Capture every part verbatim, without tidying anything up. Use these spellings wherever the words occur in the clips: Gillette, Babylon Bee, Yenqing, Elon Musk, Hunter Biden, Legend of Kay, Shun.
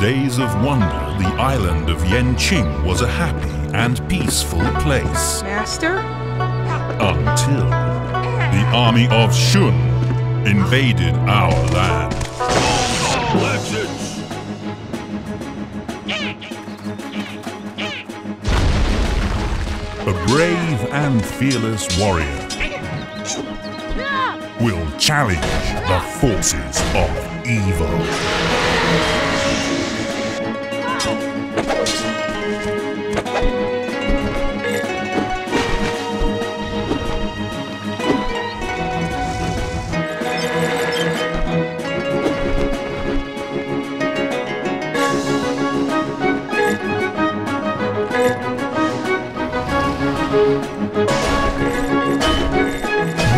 days of wonder, the island of Yenqing was a happy and peaceful place. Master? Until the army of Shun invaded our land. Hold on, legends! A brave and fearless warrior will challenge the forces of evil.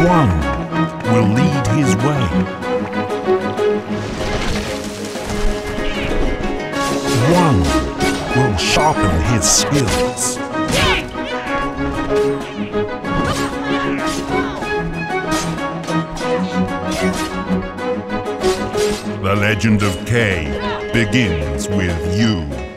One will lead his way. One will sharpen his skills. The Legend of Kay begins with you.